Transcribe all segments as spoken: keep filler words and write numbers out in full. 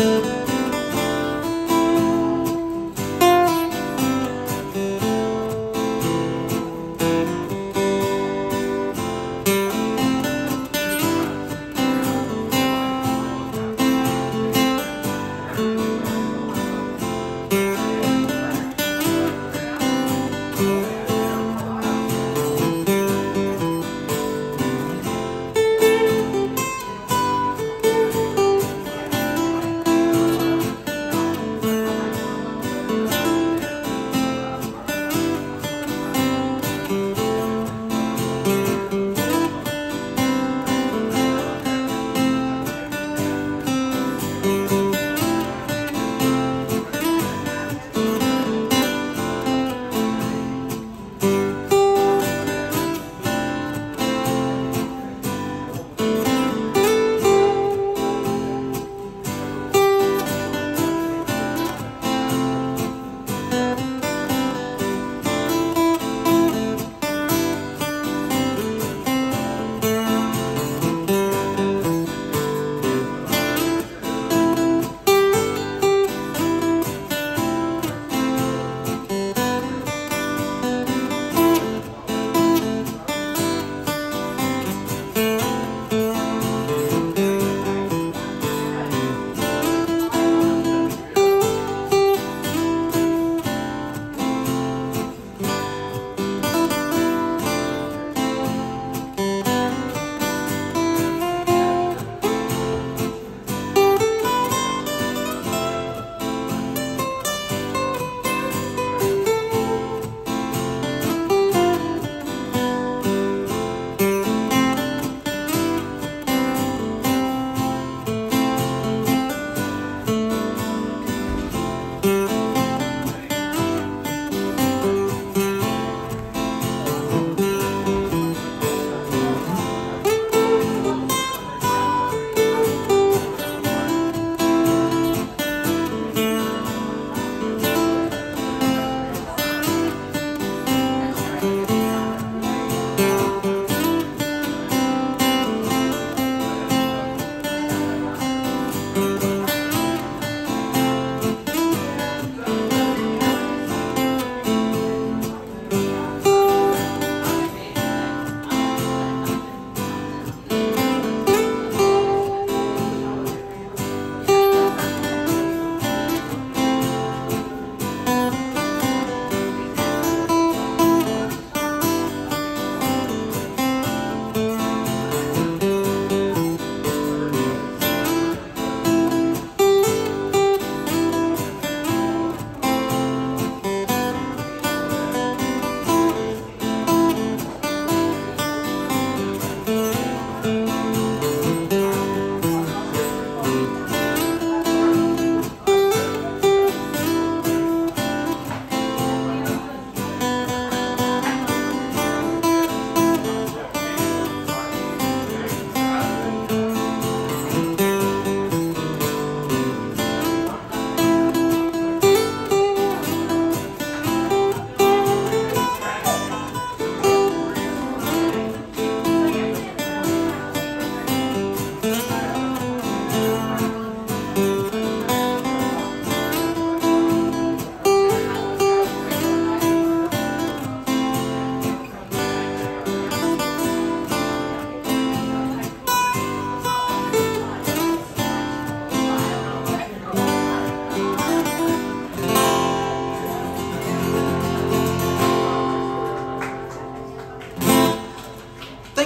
Thank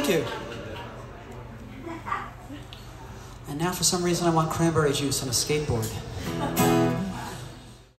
you. And now for some reason I want cranberry juice on a skateboard.